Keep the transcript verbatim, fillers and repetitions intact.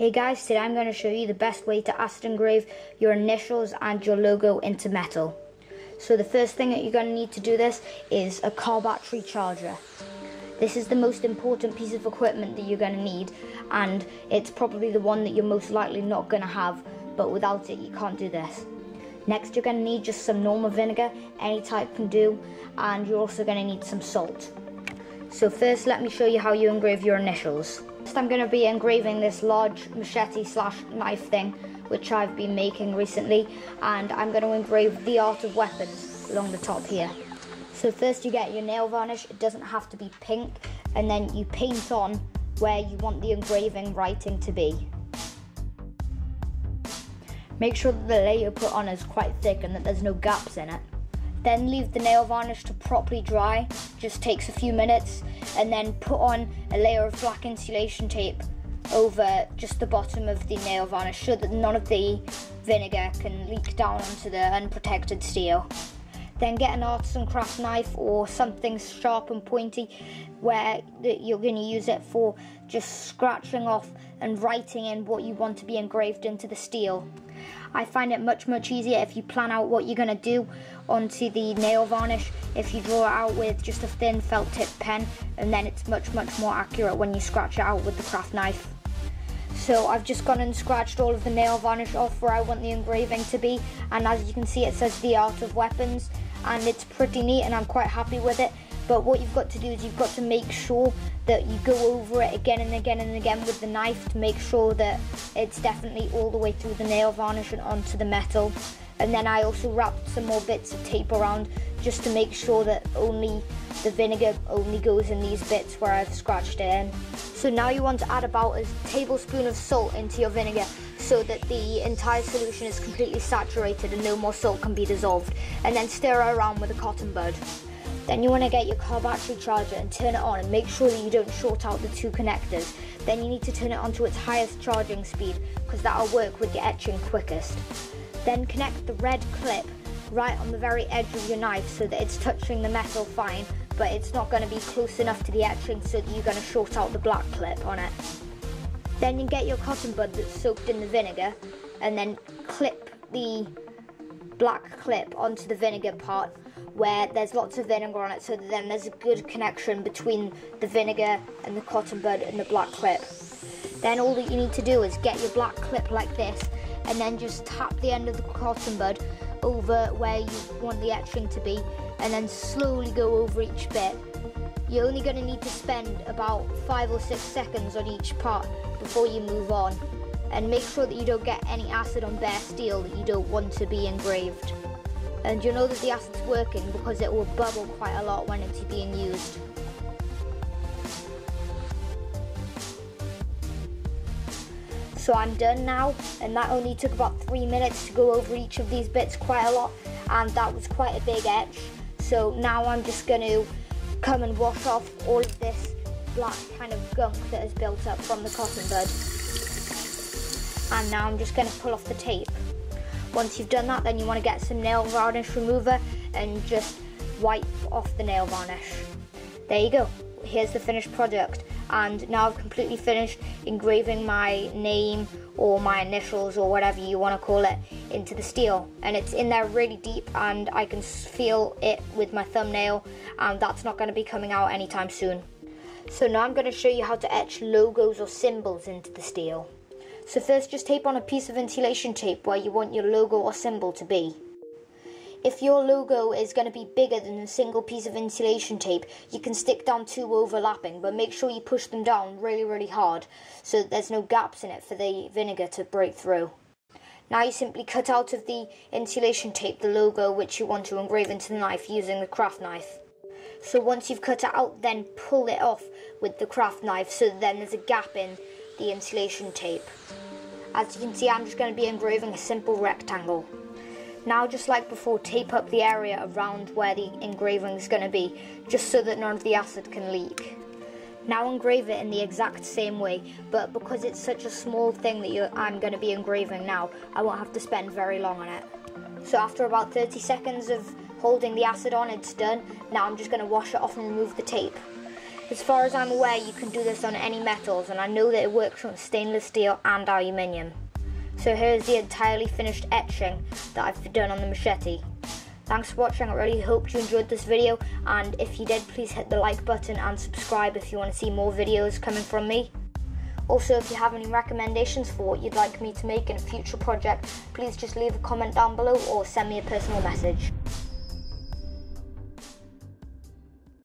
Hey guys, today I'm going to show you the best way to acid engrave your initials and your logo into metal. So the first thing that you're going to need to do this is a car battery charger. This is the most important piece of equipment that you're going to need, and it's probably the one that you're most likely not going to have, but without it you can't do this. Next you're going to need just some normal vinegar, any type can do, and you're also going to need some salt. So first let me show you how you engrave your initials. Next I'm going to be engraving this large machete slash knife thing which I've been making recently, and I'm going to engrave the art of weapons along the top here. So first you get your nail varnish, it doesn't have to be pink, and then you paint on where you want the engraving writing to be. Make sure that the layer you put on is quite thick and that there's no gaps in it. Then leave the nail varnish to properly dry, just takes a few minutes, and then put on a layer of black insulation tape over just the bottom of the nail varnish so that none of the vinegar can leak down onto the unprotected steel. Then get an arts and crafts knife or something sharp and pointy where you're going to use it for just scratching off and writing in what you want to be engraved into the steel. I find it much much easier if you plan out what you're going to do onto the nail varnish if you draw it out with just a thin felt tip pen, and then it's much much more accurate when you scratch it out with the craft knife. So I've just gone and scratched all of the nail varnish off where I want the engraving to be, and as you can see it says the art of weapons, and it's pretty neat and I'm quite happy with it. But what you've got to do is you've got to make sure that you go over it again and again and again with the knife to make sure that it's definitely all the way through the nail varnish and onto the metal. And then I also wrapped some more bits of tape around just to make sure that only the vinegar only goes in these bits where I've scratched it in. So now you want to add about a tablespoon of salt into your vinegar so that the entire solution is completely saturated and no more salt can be dissolved. And then stir it around with a cotton bud. Then you want to get your car battery charger and turn it on and make sure that you don't short out the two connectors. Then you need to turn it on to its highest charging speed because that'll work with your etching quickest. Then connect the red clip right on the very edge of your knife so that it's touching the metal fine, but it's not going to be close enough to the etching so that you're going to short out the black clip on it. Then you get your cotton bud that's soaked in the vinegar and then clip the black clip onto the vinegar part where there's lots of vinegar on it, so that then there's a good connection between the vinegar and the cotton bud and the black clip. Then all that you need to do is get your black clip like this and then just tap the end of the cotton bud over where you want the etching to be and then slowly go over each bit. You're only going to need to spend about five or six seconds on each part before you move on, and make sure that you don't get any acid on bare steel that you don't want to be engraved. And you'll know that the acid's working because it will bubble quite a lot when it's being used. So I'm done now, and that only took about three minutes to go over each of these bits quite a lot, and that was quite a big etch. So now I'm just going to come and wash off all of this black kind of gunk that has built up from the cotton bud. And now I'm just going to pull off the tape. Once you've done that, then you want to get some nail varnish remover and just wipe off the nail varnish. There you go, here's the finished product, and now I've completely finished engraving my name or my initials or whatever you want to call it into the steel, and it's in there really deep and I can feel it with my thumbnail, and that's not going to be coming out anytime soon. So now I'm going to show you how to etch logos or symbols into the steel. So first just tape on a piece of insulation tape where you want your logo or symbol to be. If your logo is going to be bigger than a single piece of insulation tape, you can stick down two overlapping, but make sure you push them down really really hard so that there's no gaps in it for the vinegar to break through. Now you simply cut out of the insulation tape the logo which you want to engrave into the knife using the craft knife. So once you've cut it out, then pull it off with the craft knife so that then there's a gap in the insulation tape. As you can see, I'm just going to be engraving a simple rectangle. Now just like before, tape up the area around where the engraving is going to be just so that none of the acid can leak. Now engrave it in the exact same way, but because it's such a small thing that you're, I'm going to be engraving now, I won't have to spend very long on it. So after about thirty seconds of holding the acid on, it's done. Now I'm just going to wash it off and remove the tape. As far as I'm aware, you can do this on any metals, and I know that it works on stainless steel and aluminium. So here's the entirely finished etching that I've done on the machete. Thanks for watching, I really hope you enjoyed this video, and if you did, please hit the like button and subscribe if you want to see more videos coming from me. Also, if you have any recommendations for what you'd like me to make in a future project, please just leave a comment down below or send me a personal message.